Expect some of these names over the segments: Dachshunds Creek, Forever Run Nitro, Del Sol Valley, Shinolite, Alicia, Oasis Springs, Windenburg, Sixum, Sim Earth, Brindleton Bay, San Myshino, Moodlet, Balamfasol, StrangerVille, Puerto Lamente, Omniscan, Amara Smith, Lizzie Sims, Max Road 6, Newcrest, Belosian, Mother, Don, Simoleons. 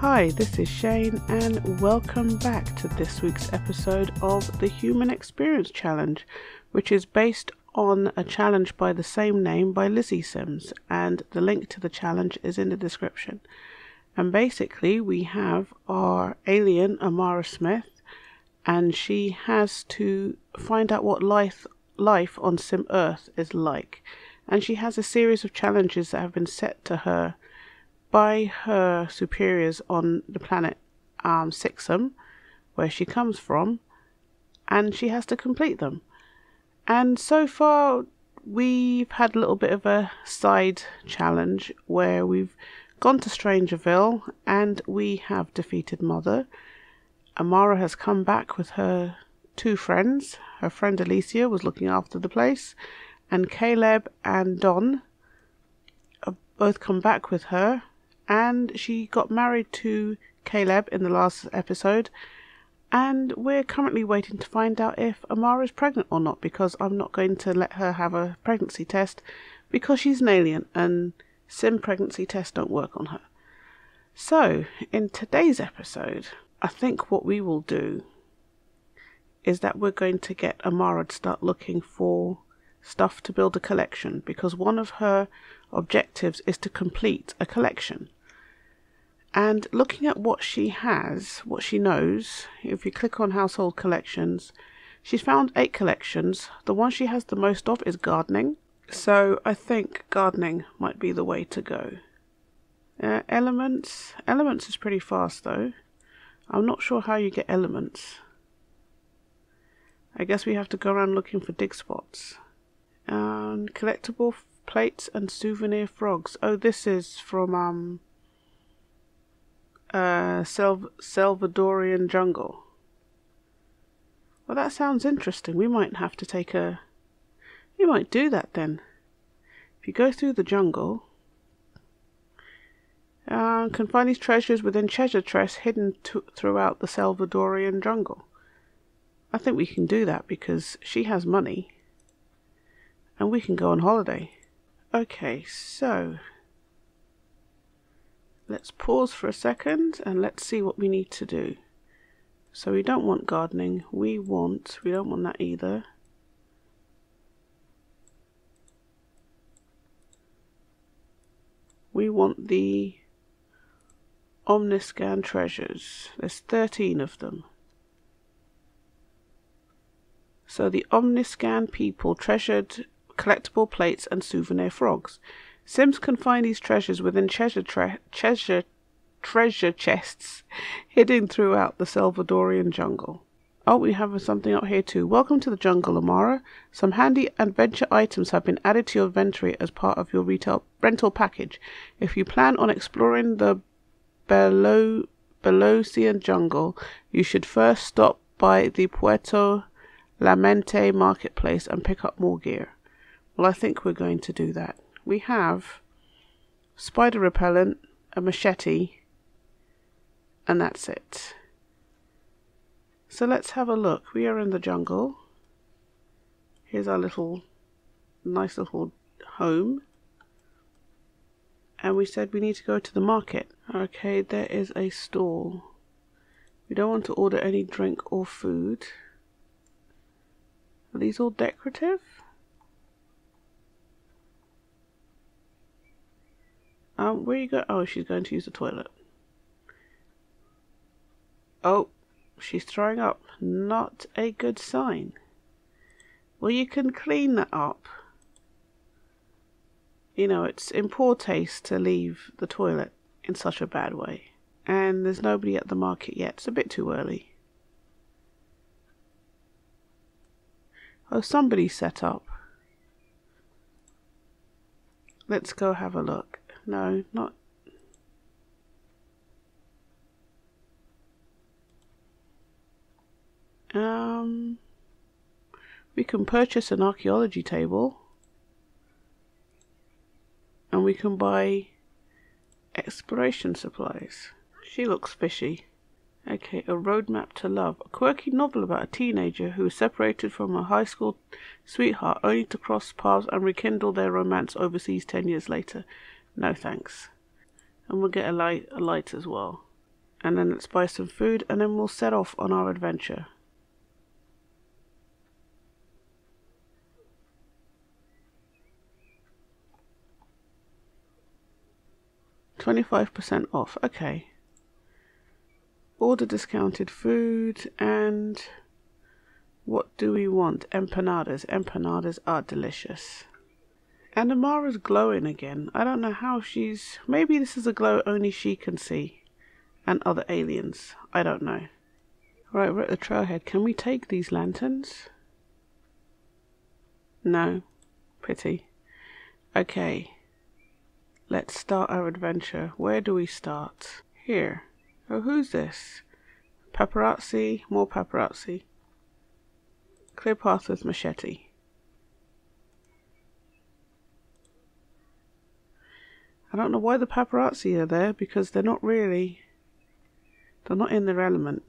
Hi, this is Shane and welcome back to this week's episode of the Human Experience Challenge, which is based on a challenge by the same name by Lizzie Sims, and the link to the challenge is in the description. And basically we have our alien Amara Smith, and she has to find out what life on Sim Earth is like, and she has a series of challenges that have been set to her by her superiors on the planet Sixum, where she comes from, and she has to complete them. And so far we've had a little bit of a side challenge where we've gone to StrangerVille and we have defeated Mother. Amara has come back with her two friends. Her friend Alicia was looking after the place, and Caleb and Don both come back with her, and she got married to Caleb in the last episode, and we're currently waiting to find out if Amara is pregnant or not, because I'm not going to let her have a pregnancy test because she's an alien and sim pregnancy tests don't work on her. So in today's episode, I think what we will do is that we're going to get Amara to start looking for stuff to build a collection, because one of her objectives is to complete a collection. And looking at what she has, what she knows, if you click on household collections, she's found 8 collections. The one she has the most of is gardening, so I think gardening might be the way to go. Elements is pretty fast though. I'm not sure how you get elements. I guess we have to go around looking for dig spots. Collectible plates and souvenir frogs. Oh, this is from Selvadoradian jungle. Well, that sounds interesting. We might have to take a... we might do that then. If you go through the jungle, can find these treasures within treasure chests hidden throughout the Selvadoradian jungle. I think we can do that because she has money. And we can go on holiday. Okay, so let's pause for a second and let's see what we need to do. So we don't want gardening. We don't want that either. We want the Omniscan treasures. There's 13 of them. So the Omniscan people treasured collectible plates and souvenir frogs. Sims can find these treasures within treasure chests hidden throughout the Selvadoradian jungle. Oh, we have something up here too. Welcome to the jungle, Amara. Some handy adventure items have been added to your inventory as part of your rental package. If you plan on exploring the Belosian jungle, you should first stop by the Puerto Lamente marketplace and pick up more gear. Well, I think we're going to do that. We have spider repellent, a machete, and that's it. So let's have a look. We are in the jungle. Here's our nice little home. And we said we need to go to the market. Okay, there is a stall. We don't want to order any drink or food. Are these all decorative? Where you go? Oh, she's going to use the toilet. Oh, she's throwing up. Not a good sign. Well, you can clean that up. You know, it's in poor taste to leave the toilet in such a bad way. And there's nobody at the market yet. It's a bit too early. Oh, somebody set up. Let's go have a look. No, not. We can purchase an archaeology table. And we can buy exploration supplies. She looks fishy. Okay, A Roadmap to Love. A quirky novel about a teenager who is separated from her high school sweetheart only to cross paths and rekindle their romance overseas 10 years later. No thanks. And we'll get a light as well. And then let's buy some food, and then we'll set off on our adventure. $25% off, okay. Order discounted food, and what do we want? Empanadas. Empanadas are delicious. And Amara's glowing again. I don't know how she's... Maybe this is a glow only she can see. And other aliens. I don't know. Right, we're at the trailhead. Can we take these lanterns? No. Pity. Okay. Let's start our adventure. Where do we start? Here. Oh, who's this? Paparazzi. More paparazzi. Clear path with machete. I don't know why the paparazzi are there, because they're not really... They're not in their element.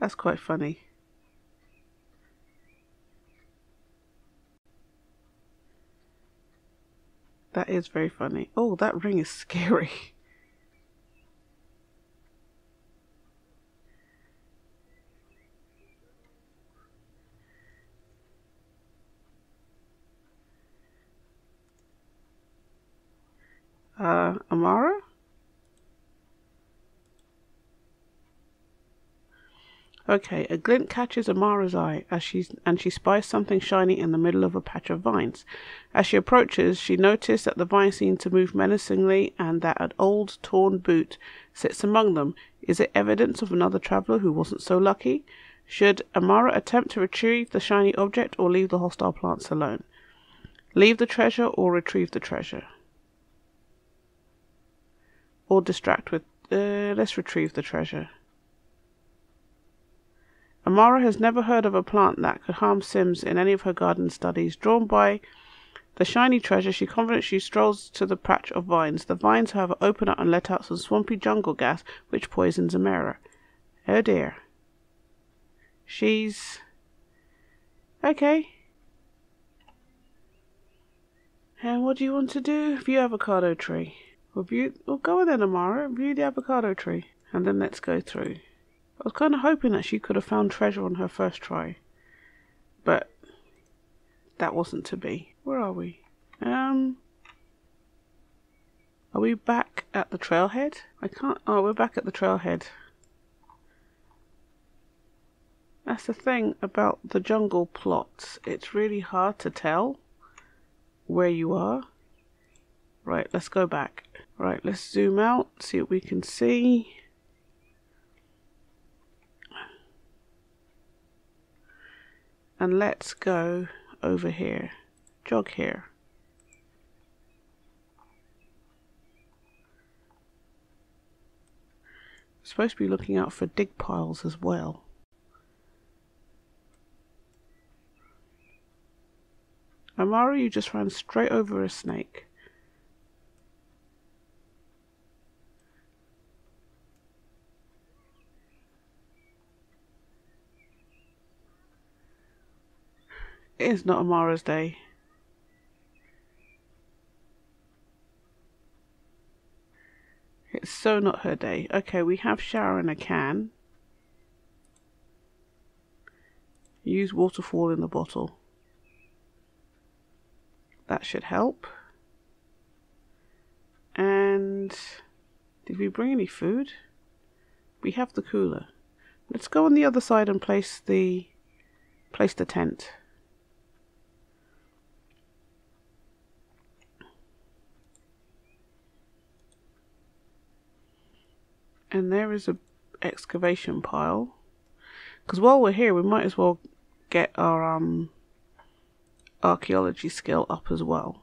That's quite funny. That is very funny. Oh, that ring is scary. Amara? Okay, a glint catches Amara's eye as she spies something shiny in the middle of a patch of vines. As she approaches, she noticed that the vines seem to move menacingly and that an old, torn boot sits among them. Is it evidence of another traveller who wasn't so lucky? Should Amara attempt to retrieve the shiny object or leave the hostile plants alone? Leave the treasure or retrieve the treasure? Or distract with... let's retrieve the treasure. Amara has never heard of a plant that could harm Sims in any of her garden studies. Drawn by the shiny treasure, she confidently strolls to the patch of vines. The vines, however, open up and let out some swampy jungle gas, which poisons Amara. Oh dear. She's... okay. And what do you want to do? View avocado tree. We'll go then, Amara. View the avocado tree. And then let's go through. I was kind of hoping that she could have found treasure on her first try. But that wasn't to be. Where are we? Are we back at the trailhead? I can't... Oh, we're back at the trailhead. That's the thing about the jungle plots. It's really hard to tell where you are. Right, let's go back. Right, let's zoom out, see what we can see. And let's go over here. Jog here. I'm supposed to be looking out for dig piles as well. Amara, you just ran straight over a snake. It is not Amara's day. It's so not her day. Okay, we have shower in a can. Use waterfall in the bottle. That should help. And did we bring any food? We have the cooler. Let's go on the other side and place the tent. And there is a excavation pile. Because while we're here, we might as well get our archaeology skill up as well.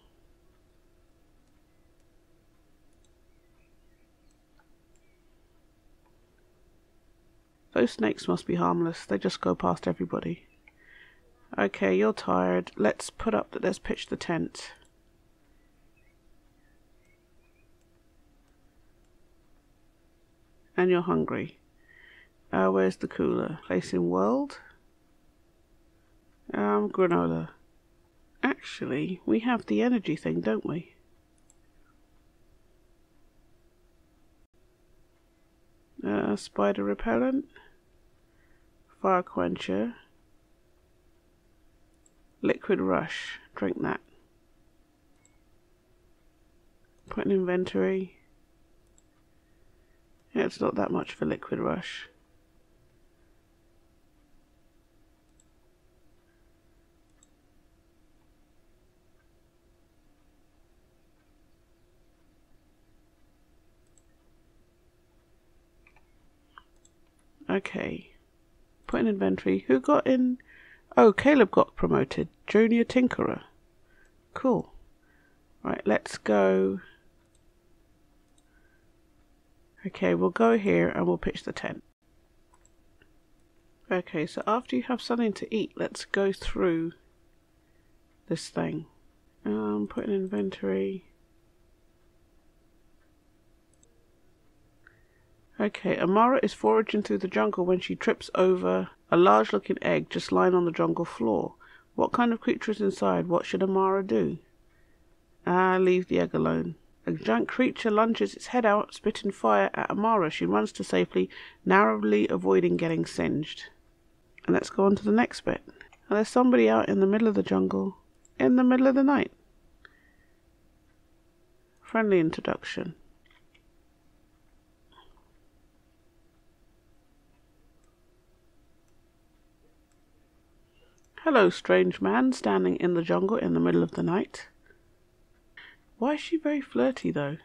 Those snakes must be harmless. They just go past everybody. Okay, you're tired. Let's pitch the tent. And you're hungry. Where's the cooler? Place in world? Granola. Actually, we have the energy thing, don't we? Spider repellent, fire quencher, liquid rush, drink that. Put an inventory. Yeah, it's not that much for liquid rush. Okay, put in inventory. Who got in? Oh, Caleb got promoted. Junior Tinkerer. Cool. Right, let's go. Okay, we'll go here and we'll pitch the tent. Okay, so after you have something to eat, let's go through this thing. Put in inventory. Okay, Amara is foraging through the jungle when she trips over a large-looking egg just lying on the jungle floor. What kind of creature is inside? What should Amara do? Leave the egg alone. A giant creature lunges its head out, spitting fire at Amara. She runs to safety, narrowly avoiding getting singed. And let's go on to the next bit. And there's somebody out in the middle of the jungle, in the middle of the night. Friendly introduction. Hello, strange man standing in the jungle in the middle of the night. Why is she very flirty, though?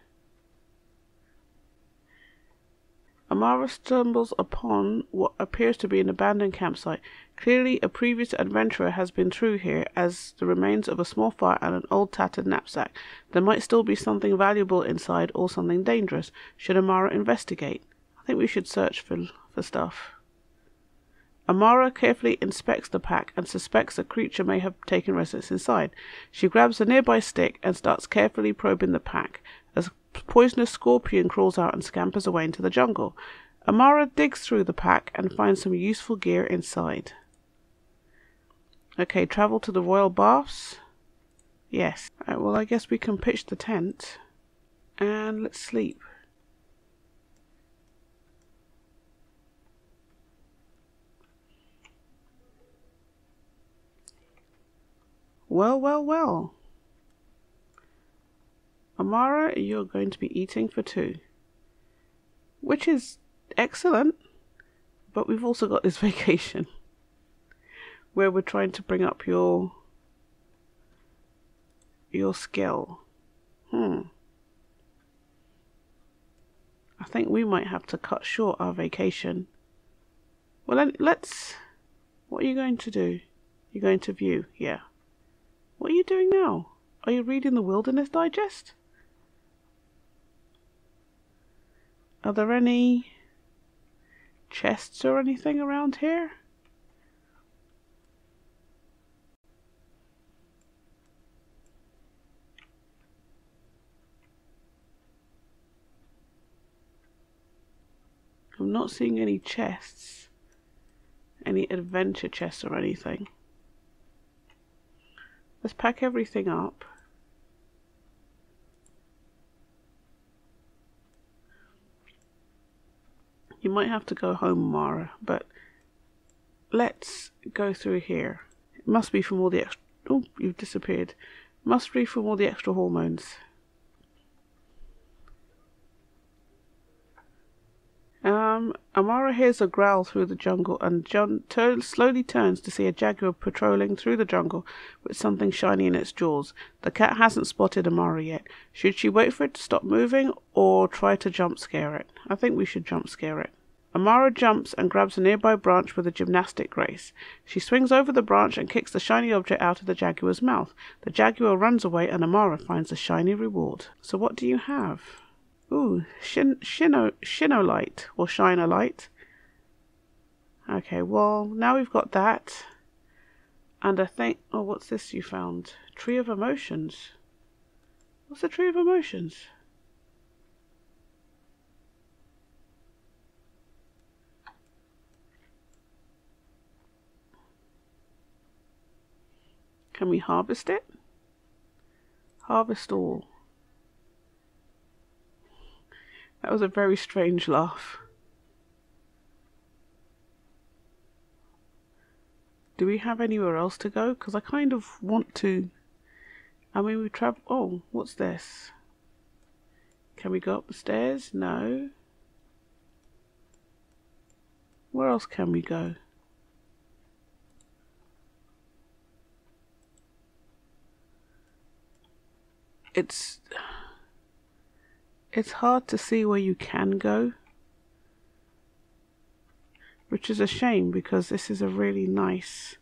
Amara stumbles upon what appears to be an abandoned campsite. Clearly, a previous adventurer has been through here, as the remains of a small fire and an old tattered knapsack. There might still be something valuable inside or something dangerous. Should Amara investigate? I think we should search for stuff. Amara carefully inspects the pack and suspects a creature may have taken residence inside. She grabs a nearby stick and starts carefully probing the pack as a poisonous scorpion crawls out and scampers away into the jungle. Amara digs through the pack and finds some useful gear inside. Okay, travel to the royal baths. Yes. Alright, well, I guess we can pitch the tent. And let's sleep. Well, well, well. Amara, you're going to be eating for two. Which is excellent. But we've also got this vacation. Where we're trying to bring up your skill. I think we might have to cut short our vacation. Well, then let's... What are you going to do? You're going to view, yeah. What are you doing now? Are you reading the Wilderness Digest? Are there any chests or anything around here? I'm not seeing any chests, any adventure chests or anything. Let's pack everything up. You might have to go home, Mara, but let's go through here. It must be from all the extra... Oh, you've disappeared. Must be from all the extra hormones. Amara hears a growl through the jungle and slowly turns to see a jaguar patrolling through the jungle with something shiny in its jaws. The cat hasn't spotted Amara yet. Should she wait for it to stop moving or try to jump scare it? I think we should jump scare it. Amara jumps and grabs a nearby branch with a gymnastic grace. She swings over the branch and kicks the shiny object out of the jaguar's mouth. The jaguar runs away and Amara finds a shiny reward. So what do you have? Ooh, Shinolite, or Shinolite. Okay, well, now we've got that. And I think, oh, what's this you found? Tree of Emotions. What's the Tree of Emotions? Can we harvest it? Harvest all. That was a very strange laugh. Do we have anywhere else to go? Because I kind of want to. I mean, we travel. Oh, what's this? Can we go up the stairs? No. Where else can we go? It's hard to see where you can go, which is a shame because this is a really nice,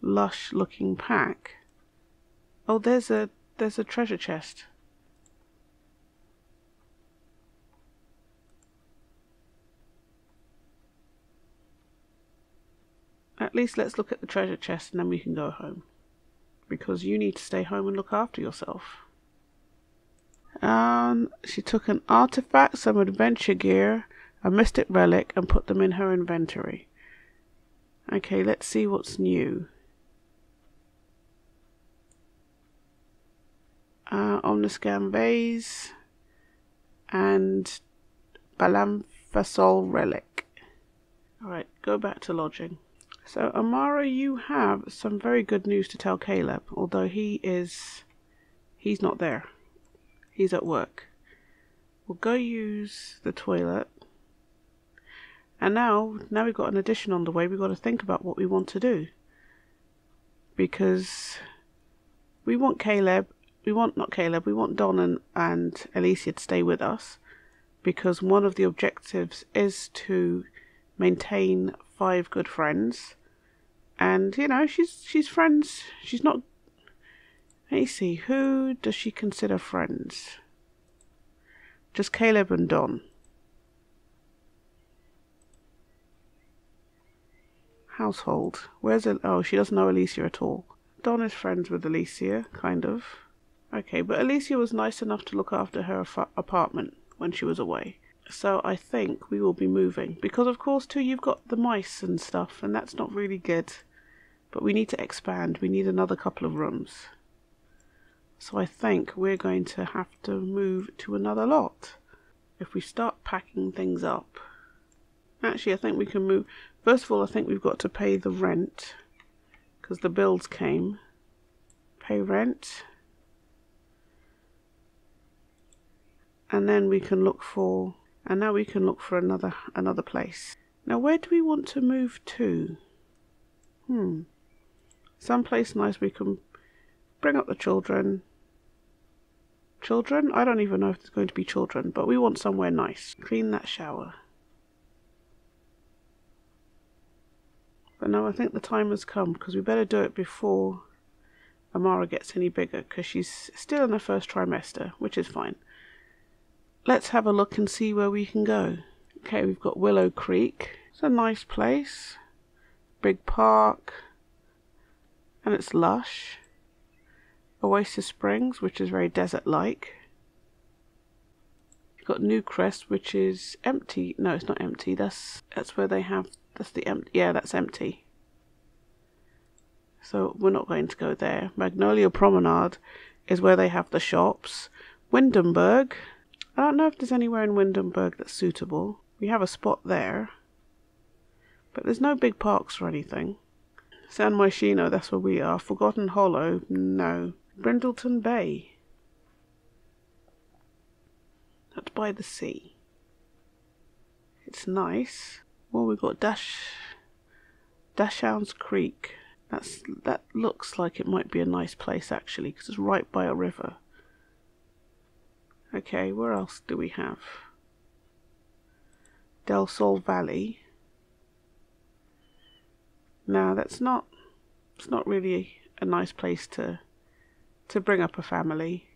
lush looking pack. Oh, there's a treasure chest. At least let's look at the treasure chest and then we can go home, because you need to stay home and look after yourself. She took an artifact, some adventure gear, a mystic relic, and put them in her inventory. Okay, let's see what's new. Omniscan vase and Balamfasol relic. Alright, go back to lodging. So Amara, you have some very good news to tell Caleb, although he's not there. He's at work. We'll go use the toilet. And now we've got an addition on the way, we've got to think about what we want to do. Because we want Don and Alicia to stay with us, because one of the objectives is to maintain 5 good friends. And you know, she's friends. She's not. Let me see, who does she consider friends? Just Caleb and Don. Household. Where's it? Oh, she doesn't know Alicia at all. Don is friends with Alicia, kind of. Okay, but Alicia was nice enough to look after her apartment when she was away. So I think we will be moving. Because of course too, you've got the mice and stuff, and that's not really good. But we need to expand. We need another couple of rooms. So I think we're going to have to move to another lot if we start packing things up. Actually, I think we can move. First of all, I think we've got to pay the rent because the bills came. Pay rent. And then we can look for, and now we can look for another place. Now, where do we want to move to? Someplace nice we can bring up the children. Children? I don't even know if there's going to be children, but we want somewhere nice. Clean that shower. But no, I think the time has come, because we better do it before Amara gets any bigger, because she's still in her first trimester, which is fine. Let's have a look and see where we can go. Okay, we've got Willow Creek. It's a nice place. Big park. And it's lush. Oasis Springs, which is very desert-like. You've got Newcrest, which is empty. No, it's not empty. That's where they have. That's the empty. Yeah, that's empty. So we're not going to go there. Magnolia Promenade is where they have the shops. Windenburg. I don't know if there's anywhere in Windenburg that's suitable. We have a spot there, but there's no big parks or anything. San Myshino, that's where we are. Forgotten Hollow, no. Brindleton Bay. That's by the sea. It's nice. Well, we've got Dachshunds Creek. That looks like it might be a nice place actually, because it's right by a river. Okay, where else do we have? Del Sol Valley. Now it's not really a nice place to bring up a family.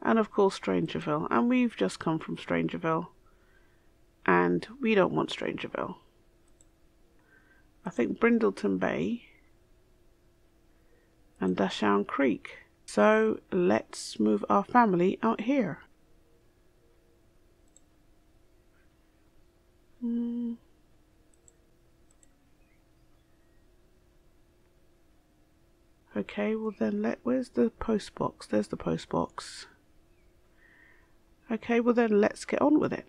And of course StrangerVille. And we've just come from StrangerVille. And we don't want StrangerVille. I think Brindleton Bay and Dachshunds Creek. So let's move our family out here. Okay, well then where's the post box? There's the post box. Okay, well then let's get on with it.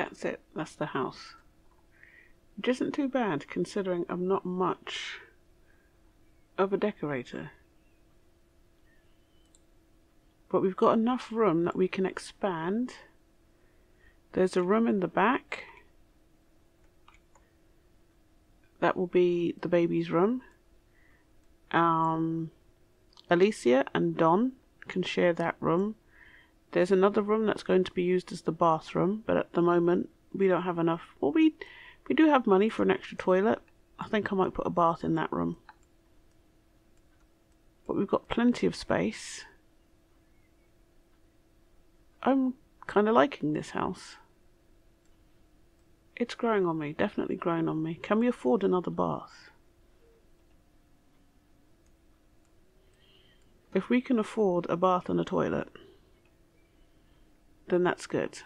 That's it. That's the house. Which isn't too bad, considering I'm not much of a decorator. But we've got enough room that we can expand. There's a room in the back. That will be the baby's room. Alicia and Don can share that room. There's another room that's going to be used as the bathroom, but at the moment we don't have enough. Well, we do have money for an extra toilet. I think I might put a bath in that room. But we've got plenty of space. I'm kind of liking this house. It's growing on me, definitely growing on me. Can we afford another bath? If we can afford a bath and a toilet, then that's good.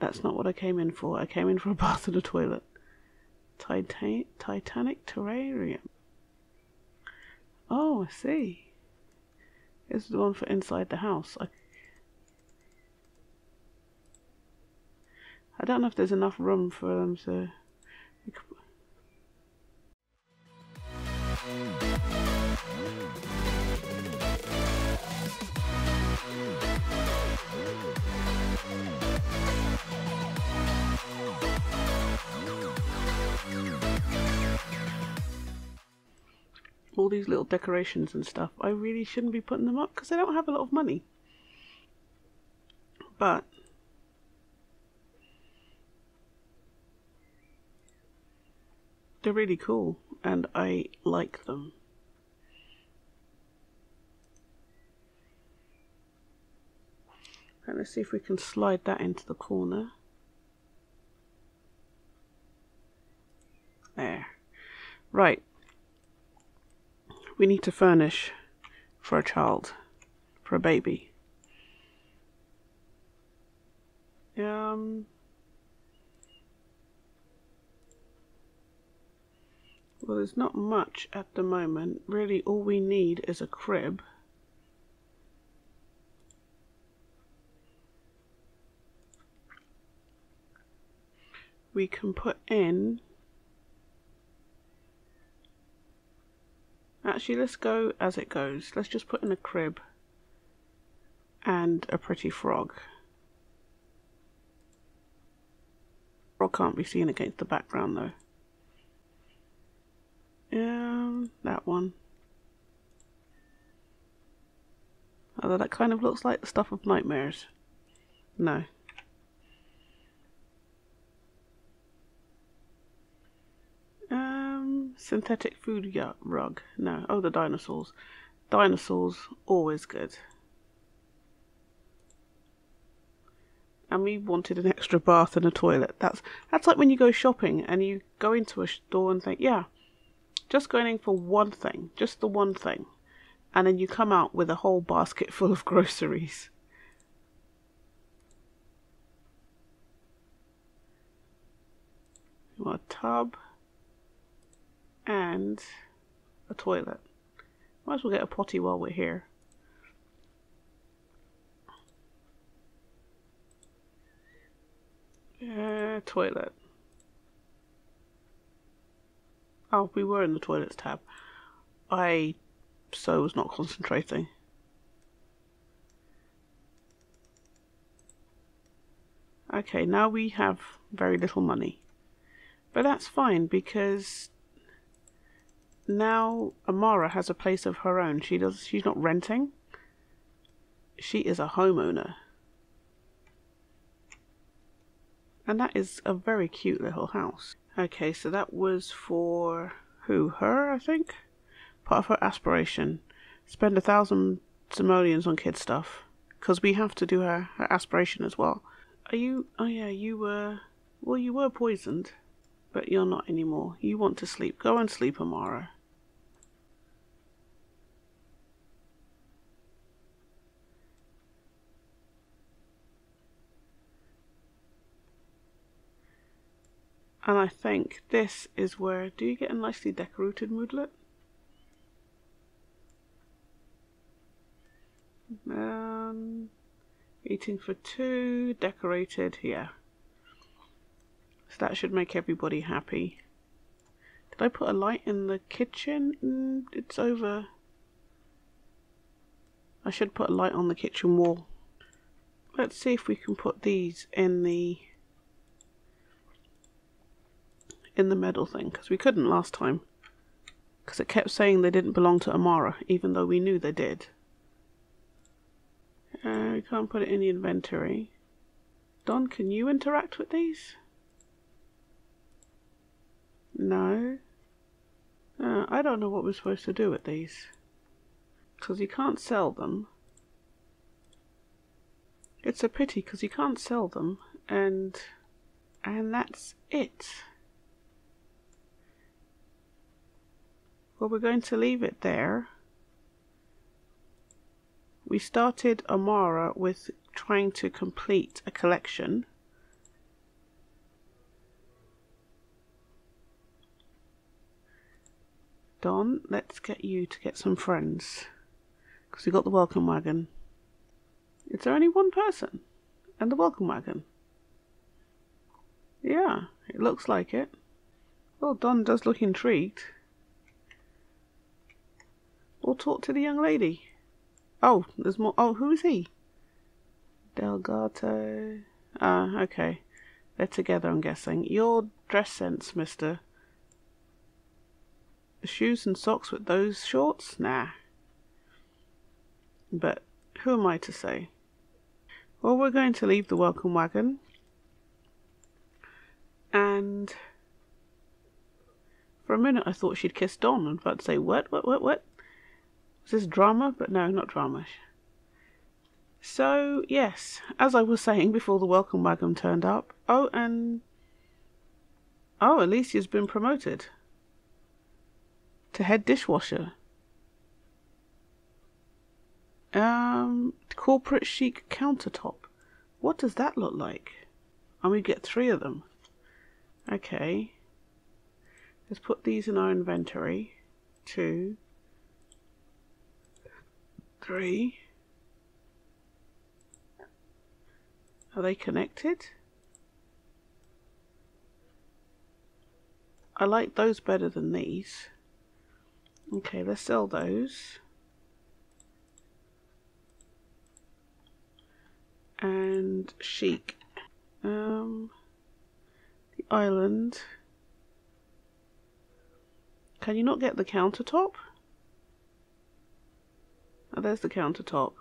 That's not what I came in for. I came in for a bath and a toilet. Titanic terrarium. Oh, I see. This is the one for inside the house. I don't know if there's enough room for them to... all these little decorations and stuff, I really shouldn't be putting them up because I don't have a lot of money. But they're really cool and I like them. And let's see if we can slide that into the corner. There. Right. We need to furnish for a child, for a baby. Well, there's not much at the moment. Really, all we need is a crib. We can put in... Actually, let's go as it goes. Let's just put in a crib and a pretty frog. Frog can't be seen against the background, though. That one. Although that kind of looks like the stuff of nightmares. No. Synthetic food rug. No. Oh, the dinosaurs. Dinosaurs, always good. And we wanted an extra bath and a toilet. That's like when you go shopping and you go into a store and think, yeah, just going in for one thing, just the one thing. And then you come out with a whole basket full of groceries. You want a tub. And a toilet. Might as well get a potty while we're here. Toilet. Oh, we were in the toilets tab. I so was not concentrating. Okay, now we have very little money. But that's fine because... now Amara has a place of her own. She's not renting. She is a homeowner. And that is a very cute little house. Okay, so that was for who? Her, I think? Part of her aspiration. Spend 1,000 simoleons on kid stuff. Because we have to do her aspiration as well. Are you... oh yeah, you were... well, you were poisoned. But you're not anymore. You want to sleep. Go and sleep, Amara. And I think this is where, do you get a nicely decorated moodlet? Eating for two, decorated, yeah. So that should make everybody happy. Did I put a light in the kitchen? It's over. I should put a light on the kitchen wall. Let's see if we can put these in the medal thing, because we couldn't last time. Because it kept saying they didn't belong to Amara, even though we knew they did. We can't put it in the inventory. Don, can you interact with these? No. I don't know what we're supposed to do with these. Because you can't sell them. It's a pity because you can't sell them, and that's it. Well, we're going to leave it there. We started Amara with trying to complete a collection. Don, let's get you to get some friends, because we got the welcome wagon. Is there only one person? And the welcome wagon? Yeah, it looks like it. Well, Don does look intrigued. We'll talk to the young lady. Oh, there's more. Oh, who is he? Delgado. Ah, okay. They're together, I'm guessing. Your dress sense, mister. Shoes and socks with those shorts? Nah. But who am I to say? Well, we're going to leave the welcome wagon. And for a minute I thought she'd kissed Don and about to say, what? Is this drama? But no, not drama. So, yes, as I was saying before the welcome wagon turned up. Oh, and... oh, Alicia's been promoted to head dishwasher. Corporate chic countertop. What does that look like? And we get three of them. Okay. Let's put these in our inventory. 2, 3. Are they connected? I like those better than these. Okay, let's sell those. And chic. The island. Can you not get the countertop? Oh, there's the countertop.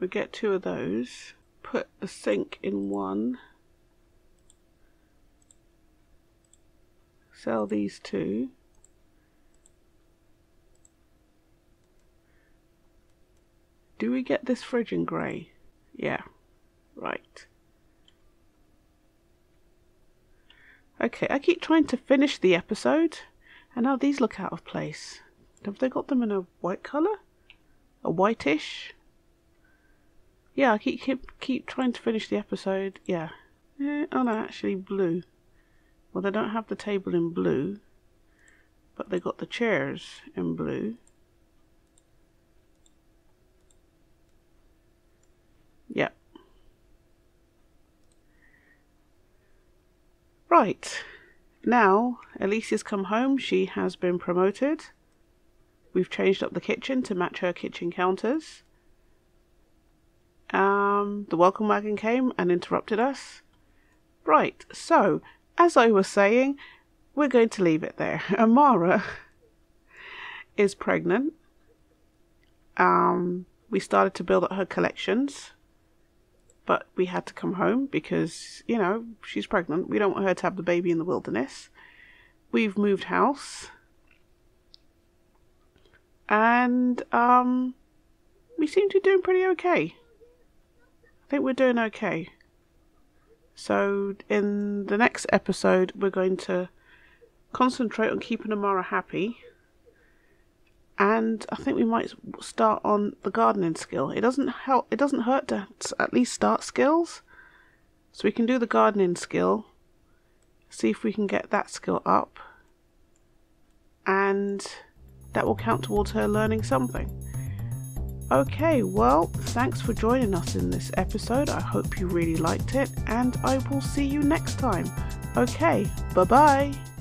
We get two of those. Put the sink in one. Sell these two. Do we get this fridge in grey? Yeah. Right. Okay, I keep trying to finish the episode, and now these look out of place. Have they got them in a white colour? A whitish? Yeah, I keep trying to finish the episode. Yeah. Oh no, actually blue. Well, they don't have the table in blue, but they got the chairs in blue. Yeah. Right. Now, Alicia's come home. She has been promoted. We've changed up the kitchen to match her kitchen counters. The welcome wagon came and interrupted us. Right. So, as I was saying, we're going to leave it there. Amara is pregnant. We started to build up her collections. But we had to come home because, you know, she's pregnant. We don't want her to have the baby in the wilderness. We've moved house. And, we seem to be doing pretty okay. I think we're doing okay. So, in the next episode, we're going to concentrate on keeping Amara happy. And I think we might start on the gardening skill. It doesn't help. It doesn't hurt to at least start skills. So we can do the gardening skill, see if we can get that skill up, and that will count towards her learning something. Okay, well, thanks for joining us in this episode. I hope you really liked it, and I will see you next time. Okay, bye-bye.